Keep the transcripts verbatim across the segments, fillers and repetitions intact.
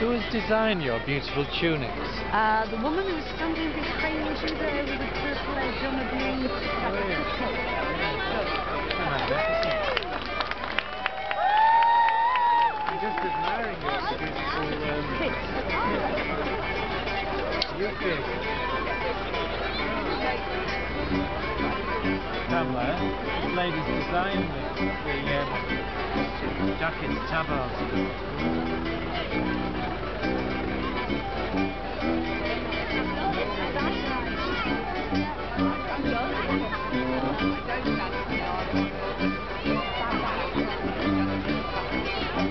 Who has designed your beautiful tunics? Uh, the woman who's standing behind you there with the purple edge on her blue. I'm just admiring your beautiful um, you kiss. Tamla, this lady's designed the, the uh, jacket's tabards. Never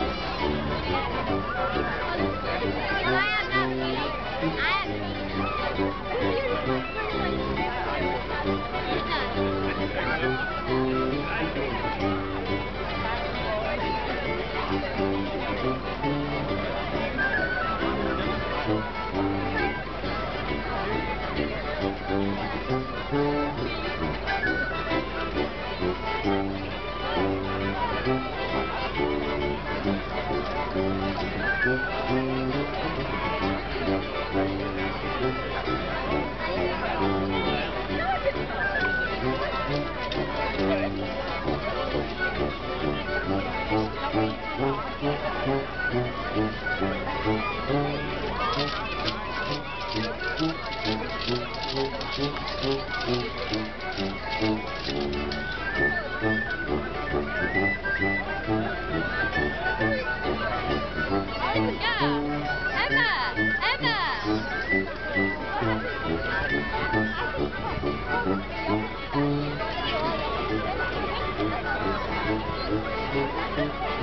mind, I Thank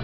you.